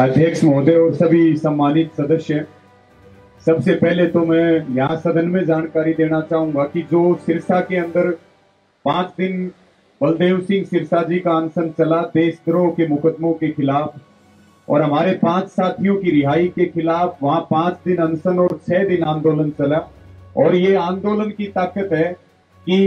अध्यक्ष महोदय और सभी सम्मानित सदस्य, सबसे पहले तो मैं यहाँ सदन में जानकारी देना चाहूंगा कि जो सिरसा के अंदर 5 दिन बलदेव सिंह सिरसा जी का अनशन चला देशद्रोह के मुकदमों के खिलाफ और हमारे 5 साथियों की रिहाई के खिलाफ, वहाँ 5 दिन अनशन और 6 दिन आंदोलन चला। और ये आंदोलन की ताकत है कि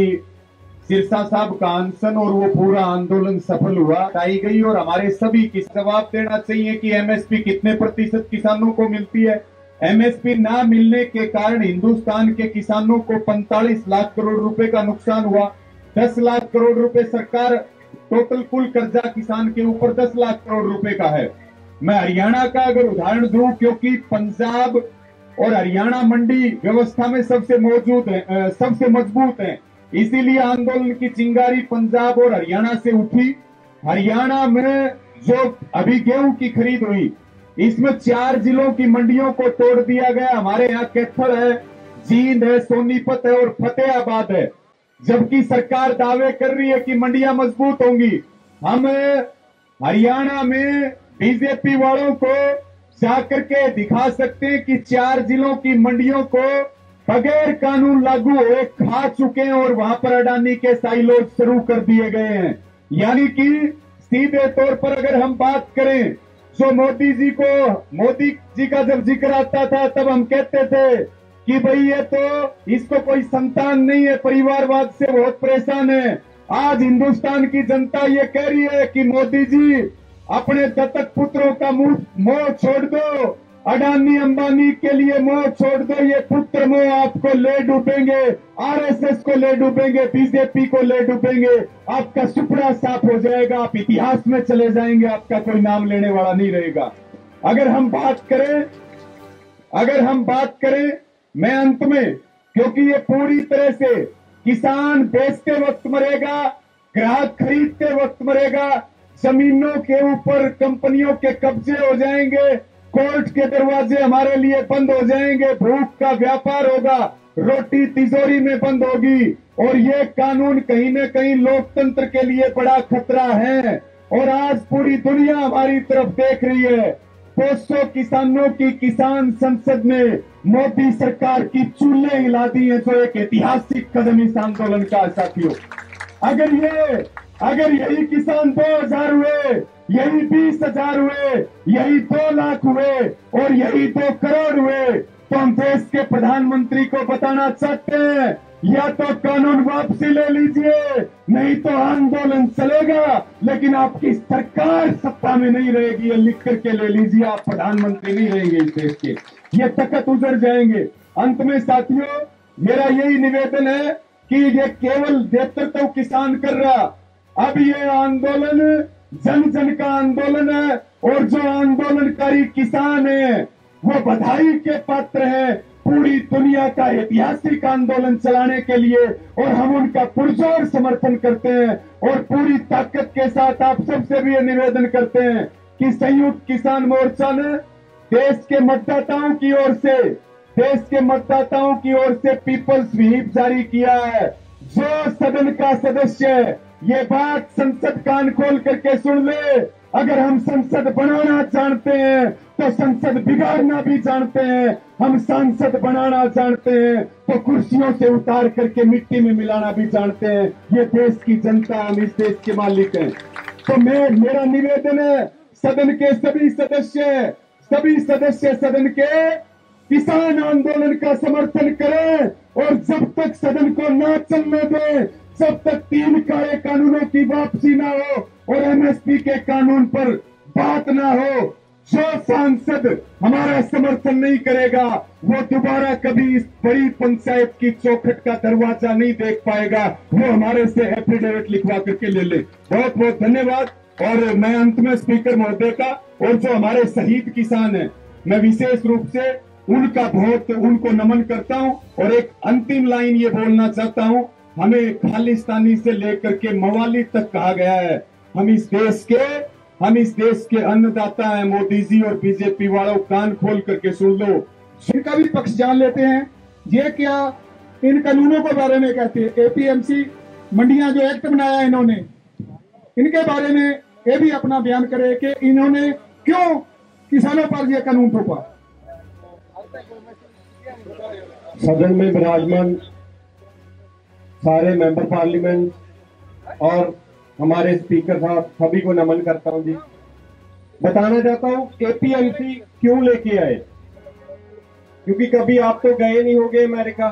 सिरसा साहब का अनशन और वो पूरा आंदोलन सफल हुआ आई गई। और हमारे सभी की जवाब देना चाहिए कि एमएसपी कितने प्रतिशत किसानों को मिलती है। एमएसपी ना मिलने के कारण हिंदुस्तान के किसानों को 45 लाख करोड़ रुपए का नुकसान हुआ। 10 लाख करोड़ रुपए सरकार टोटल कुल कर्जा किसान के ऊपर 10 लाख करोड़ रुपए का है। मैं हरियाणा का अगर उदाहरण दूं, क्योंकि पंजाब और हरियाणा मंडी व्यवस्था में सबसे मजबूत है, इसीलिए आंदोलन की चिंगारी पंजाब और हरियाणा से उठी। हरियाणा में जो अभी गेहूं की खरीद हुई, इसमें 4 जिलों की मंडियों को तोड़ दिया गया। हमारे यहाँ कैथल है, जींद है, सोनीपत है और फतेहाबाद है, जबकि सरकार दावे कर रही है कि मंडियां मजबूत होंगी। हम हरियाणा में बीजेपी वालों को जाकर के दिखा सकते हैं कि 4 जिलों की मंडियों को बगैर कानून लागू हुए खा चुके हैं और वहां पर अडानी के साइलोज शुरू कर दिए गए हैं। यानी कि सीधे तौर पर अगर हम बात करें, जो मोदी जी का जब जिक्र आता था तब हम कहते थे कि भाई ये तो इसको कोई संतान नहीं है, परिवारवाद से बहुत परेशान है। आज हिंदुस्तान की जनता ये कह रही है कि मोदी जी अपने दत्तक पुत्रों का मोह छोड़ दो, अडानी अंबानी के लिए मोह छोड़ दो, ये पुत्र मोह आपको ले डूबेंगे, आरएसएस को ले डूबेंगे, बीजेपी को ले डूबेंगे, आपका सुपड़ा साफ हो जाएगा, आप इतिहास में चले जाएंगे, आपका कोई नाम लेने वाला नहीं रहेगा। अगर हम बात करें मैं अंत में, क्योंकि ये पूरी तरह से किसान बेचते वक्त मरेगा, ग्राहक खरीदते वक्त मरेगा, जमीनों के ऊपर कंपनियों के कब्जे हो जाएंगे, कोर्ट के दरवाजे हमारे लिए बंद हो जाएंगे, भूख का व्यापार होगा, रोटी तिजोरी में बंद होगी। और ये कानून कहीं न कहीं लोकतंत्र के लिए बड़ा खतरा है। और आज पूरी दुनिया हमारी तरफ देख रही है। 500 किसानों की किसान संसद ने मोदी सरकार की चूल्हे हिला दी है, जो एक ऐतिहासिक कदम इस आंदोलन का। साथियों, अगर यही किसान 2000 हुए, यही 20,000 हुए, यही 2 लाख हुए और यही 2 करोड़ हुए, तो हम देश के प्रधानमंत्री को बताना चाहते हैं, या तो कानून वापसी ले लीजिए, नहीं तो आंदोलन चलेगा, लेकिन आपकी सरकार सत्ता में नहीं रहेगी। ये लिख करके ले लीजिए, आप प्रधानमंत्री नहीं रहेंगे इस देश के, ये तकत उजर जाएंगे। अंत में साथियों, मेरा यही निवेदन है कि ये केवल नेतृत्व किसान कर रहा, अब ये आंदोलन जन जन का आंदोलन है और जो आंदोलनकारी किसान है वो बधाई के पात्र हैं। पूरी दुनिया का ऐतिहासिक आंदोलन चलाने के लिए, और हम उनका पुरजोर समर्थन करते हैं। और पूरी ताकत के साथ आप सबसे भी निवेदन करते हैं कि संयुक्त किसान मोर्चा ने देश के मतदाताओं की ओर से पीपल्स व्हीप जारी किया है। जो सदन का सदस्य है, ये बात संसद कान खोल करके सुन ले। अगर हम संसद बनाना जानते हैं तो संसद बिगाड़ना भी जानते हैं, हम सांसद बनाना जानते हैं तो कुर्सियों से उतार करके मिट्टी में मिलाना भी जानते हैं। ये देश की जनता, हम इस देश के मालिक हैं। तो मेरा निवेदन है, सदन के सभी सदस्य सदन के किसान आंदोलन का समर्थन करें, और जब तक सदन को ना चलने दें, जब तक 3 काले कानूनों की वापसी ना हो और एमएसपी के कानून पर बात ना हो, जो सांसद हमारा समर्थन नहीं करेगा वो दोबारा कभी इस बड़ी पंचायत की चौखट का दरवाजा नहीं देख पाएगा। वो हमारे से एफिडेविट लिखवा करके ले ले। बहुत बहुत धन्यवाद। और मैं अंत में स्पीकर महोदय का, और जो हमारे शहीद किसान हैं, मैं विशेष रूप से उनको नमन करता हूँ। और एक अंतिम लाइन ये बोलना चाहता हूँ, हमें खालिस्तानी से लेकर के मवाली तक कहा गया है, हम इस देश के अन्नदाता हैं। मोदी जी और बीजेपी वालों, कान खोल करके सुन लो। इनका भी पक्ष जान लेते हैं, ये क्या इन कानूनों के बारे में कहते हैं। एपीएमसी मंडियां जो एक्ट बनाया इन्होंने, इनके बारे में ये भी अपना बयान करे कि इन्होंने क्यों किसानों पर यह कानून थोपा। सदन में विराजमान सारे मेंबर पार्लियामेंट और हमारे स्पीकर साहब सभी को नमन करता हूं जी। बताना चाहता हूं एपीएमसी क्यों लेके आए, क्योंकि कभी आप तो गए नहीं होंगे अमेरिका।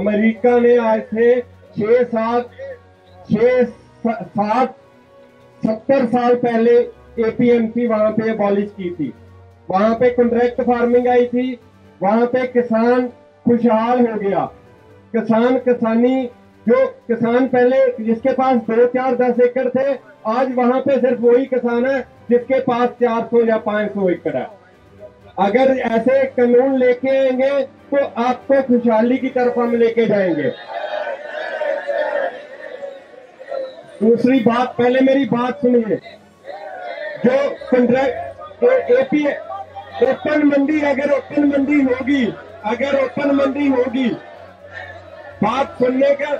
अमेरिका ने आज से 70 साल पहले एपीएमसी वहां पे अबॉलिश की थी। वहां पे कॉन्ट्रैक्ट फार्मिंग आई थी, वहां पे किसान खुशहाल हो गया। किसान पहले जिसके पास 2, 4, 10 एकड़ थे, आज वहां पे सिर्फ वही किसान है जिसके पास 400 या 500 एकड़ है। अगर ऐसे कानून लेके आएंगे तो आपको खुशहाली की तरफ हम लेके जाएंगे। दूसरी बात, पहले मेरी बात सुनिए, जो कॉन्ट्रैक्ट अगर ओपन मंडी होगी, बात सुनने का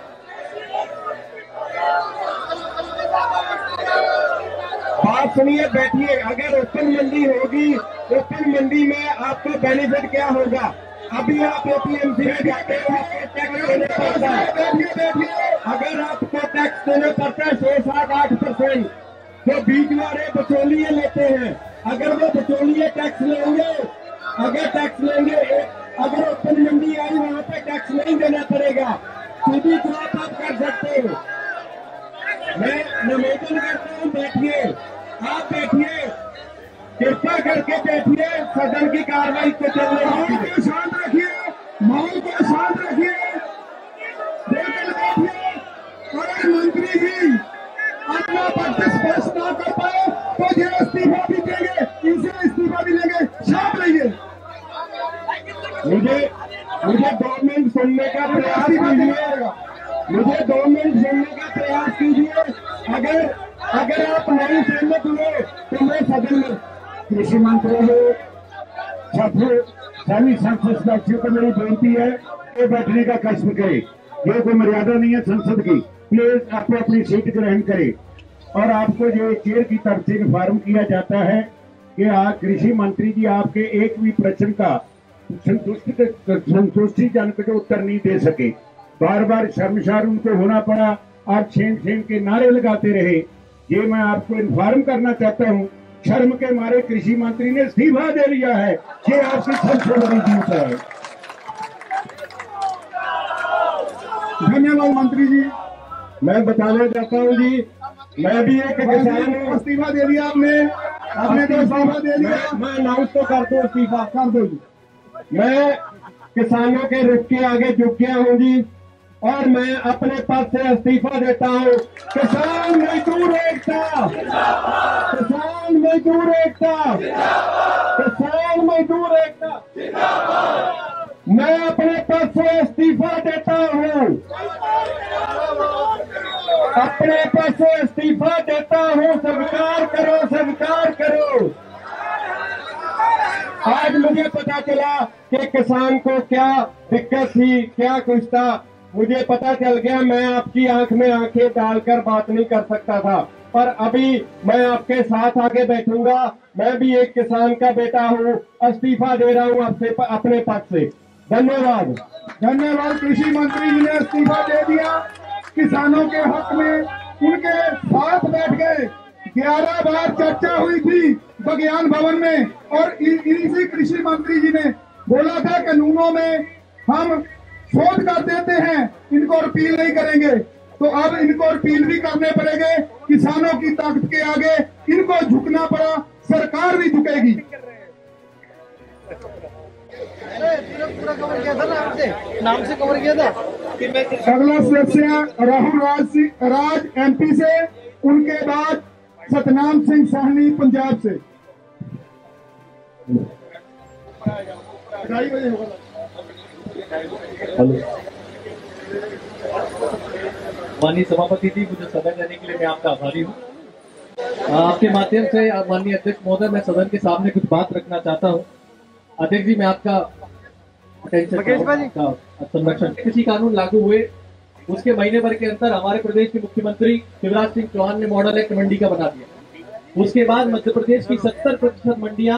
बात सुनिए, बैठिए। अगर ओपन मंडी होगी, ओपन मंडी में आपको बेनिफिट क्या होगा? अभी आप एपीएमसी में जाते हो, आपको टैक्स देना पड़ता है। अगर आपको टैक्स देना पड़ता है 6, 7, 8%, जो बीच वाले बिचौलिए लेते हैं, अगर वो बिचौलिए टैक्स लेंगे, अगर ओपन मंडी आई वहाँ पे टैक्स नहीं देना पड़ेगा, सीधी बात आप कर सकते हो। मैं निवेदन करता हूँ, बैठिए, आप बैठिए, कृपया करके बैठिए। सदन की कार्रवाई को चलने माहौल को शांत रखिए, अगर मंत्री जी अपना पक्ष स्पष्ट ना कर पाए तो ये इस्तीफा भी देंगे, इनसे इस्तीफा भी लेंगे। शांत रहिए। मुझे 2 मिनट सुनने का प्रयास कीजिए, अगर आप नहीं सहमत हुए तो मैं सदन में कृषि मंत्री सभी सदस्यों को मेरी बेनती है कि बैठने का कष्ट करे। ये कोई मर्यादा नहीं है संसद की। प्लीज आपको अपनी सीट ग्रहण करे। और आपको ये चेयर की तरफ से इन्फॉर्म किया जाता है कि आज कृषि मंत्री जी आपके एक भी प्रश्न का संतुष्टिजनक उत्तर नहीं दे सके। बार बार शर्मशार उनको होना पड़ा। आप छेन के नारे लगाते रहे। ये मैं आपको इन्फॉर्म करना चाहता हूँ, शर्म के मारे कृषि मंत्री ने इस्तीफा दे लिया है। ये आपकी सबसे बड़ी जीत है। धन्यवाद मंत्री जी। मैं बताना चाहता हूँ जी, मैं भी एक किसान हूँ। इस्तीफा दे दिया आपने तो इस्तीफा दे दिया। मैं अनाउंस तो कर दो, इस्तीफा कर दो। मैं किसानों के रुख के आगे झुक गया हूँ जी, और मैं अपने पद से इस्तीफा देता हूँ। किसान मजदूर एकता, किसान मजदूर एकता, किसान मजदूर एकता। मैं अपने पद से इस्तीफा देता हूँ, स्वीकार करो। आज मुझे पता चला कि किसान को क्या दिक्कत थी, क्या कुछ था, मुझे पता चल गया। मैं आपकी आंख में आंखें डालकर बात नहीं कर सकता था, पर अभी मैं आपके साथ आगे बैठूंगा। मैं भी एक किसान का बेटा हूँ। इस्तीफा दे रहा हूँ आपसे अपने पद से। धन्यवाद। कृषि मंत्री जी ने इस्तीफा दे दिया, किसानों के हक में उनके साथ बैठ गए। 11 बार चर्चा हुई थी बघियान भवन में, और इसी कृषि मंत्री जी ने बोला था कानूनों में हम शोध कर देते हैं, इनको अपील नहीं करेंगे। तो अब इनको अपील भी करने पड़ेंगे। किसानों की ताकत के आगे इनको झुकना पड़ा, सरकार भी झुकेगी। नाम से कवर किया था। अगला सदस्य राहुल राज एमपी से, उनके बाद सतनाम सिंह साहनी पंजाब से। माननीय सभापति जी, मुझे सदन देने के लिए मैं आपका आभारी हूँ। आपके माध्यम से माननीय अध्यक्ष महोदय, मैं सदन के सामने कुछ बात रखना चाहता हूँ। अध्यक्ष जी, मैं आपका संरक्षण कृषि कानून लागू हुए उसके महीने भर के अंदर हमारे प्रदेश के मुख्यमंत्री शिवराज सिंह चौहान ने मॉडल एक्ट मंडी का बना दिया। उसके बाद मध्य प्रदेश की 70% मंडियां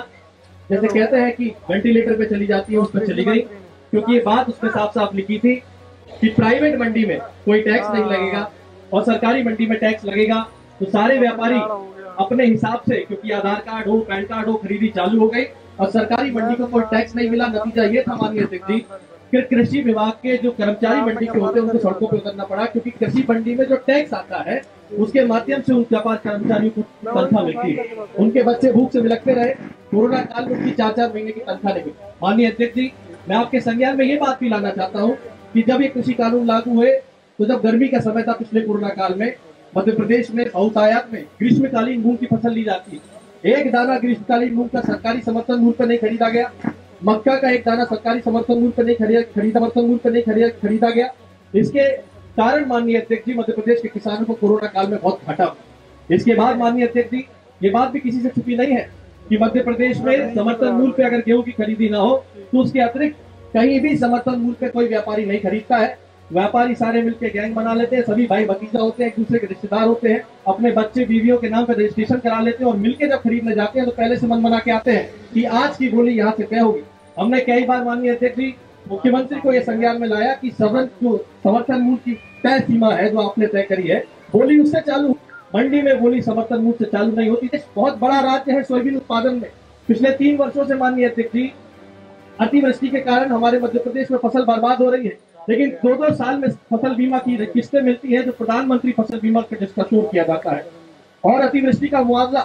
जैसे कहते हैं कि वेंटिलेटर पे चली जाती है, उस पर चली गई, क्योंकि ये बात उसमें साफ साफ लिखी थी कि प्राइवेट मंडी में कोई टैक्स नहीं लगेगा और सरकारी मंडी में टैक्स लगेगा। तो सारे व्यापारी अपने हिसाब से, क्योंकि आधार कार्ड हो, पैन कार्ड हो, खरीदी चालू हो गई और सरकारी मंडी को कोई टैक्स नहीं मिला। नतीजा ये था माननीय अध्यक्ष जी कि कृषि विभाग के जो कर्मचारी मंडी के होते हैं उनको सड़कों पर उतरना पड़ा, क्योंकि कृषि मंडी में जो टैक्स आता है उसके माध्यम से उन व्यापार कर्मचारियों को तनख्वाह मिलती है। उनके बच्चे भूख से बिलखते रहे, कोरोना काल में उनकी 4-4 महीने की तनख्वाह नहीं मिली। माननीय अध्यक्ष जी, मैं आपके संज्ञान में ये बात भी लाना चाहता हूँ कि जब ये कृषि कानून लागू हुए तो जब गर्मी का समय था पिछले कोरोना काल में, मध्य प्रदेश में बहुतायात में ग्रीष्मकालीन मूंग की फसल ली जाती है। एक दाना ग्रीष्मकालीन मूंग का सरकारी समर्थन मूल्य पर नहीं खरीदा गया, मक्का का एक दाना सरकारी समर्थन मूल्य पर नहीं खरीदा गया। इसके कारण माननीय अध्यक्ष जी मध्य प्रदेश के किसानों को कोरोना काल में बहुत घाटा हुआ। इसके बाद माननीय अध्यक्ष जी ये बात भी किसी से छुपी नहीं है कि मध्य प्रदेश में समर्थन मूल्य पे अगर गेहूं की खरीदी ना हो तो उसके अतिरिक्त कहीं भी समर्थन मूल्य पे कोई व्यापारी नहीं खरीदता है। व्यापारी सारे मिलकर गैंग बना लेते हैं, सभी भाई भतीजा होते हैं, एक दूसरे के रिश्तेदार होते हैं, अपने बच्चे बीवियों के नाम पर रजिस्ट्रेशन करा लेते हैं और मिलकर जब खरीदने जाते हैं तो पहले से मन बना के आते हैं कि आज की बोली यहाँ से तय होगी। हमने कई बार माननीय अध्यक्ष जी मुख्यमंत्री को यह संज्ञान में लाया कि समर्थन मूल्य की तय सीमा है जो आपने तय करी है, बोली उससे चालू, मंडी में बोली समर्थन मूल्य से चालू नहीं होती। बहुत बड़ा राज्य है सोयाबीन उत्पादन में। पिछले 3 वर्षों से माननीय अध्यक्ष जी अतिवृष्टि के कारण हमारे मध्य प्रदेश में फसल बर्बाद हो रही है, लेकिन 2-2 साल में फसल बीमा की किस्तें मिलती है जो प्रधानमंत्री फसल बीमा पर जिसका शोर किया जाता है और अतिवृष्टि का मुआवजा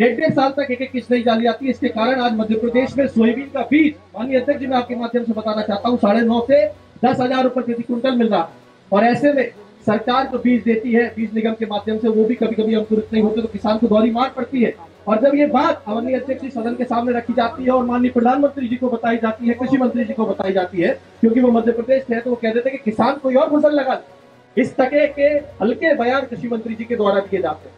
1-1.5 साल तक एक एक किस्त नहीं डाली जाती है। इसके कारण आज मध्य प्रदेश में सोयाबीन का बीज माननीय अध्यक्ष जी मैं आपके माध्यम से बताना चाहता हूँ 9,500 से 10,000 रुपए प्रति क्विंटल मिल रहा है और ऐसे में सरकार को बीज देती है बीज निगम के माध्यम से, वो भी कभी कभी अंकुरित नहीं होते तो किसान को दोहरी मार पड़ती है। और जब ये बात माननीय अध्यक्ष जी सदन के सामने रखी जाती है और माननीय प्रधानमंत्री जी को बताई जाती है, कृषि मंत्री जी को बताई जाती है, क्योंकि वो मध्य प्रदेश के हैं तो वो कह देते हैं कि किसान कोई और फसल लगा। इस तके के हल्के बयान कृषि मंत्री जी के द्वारा दिए जाते हैं।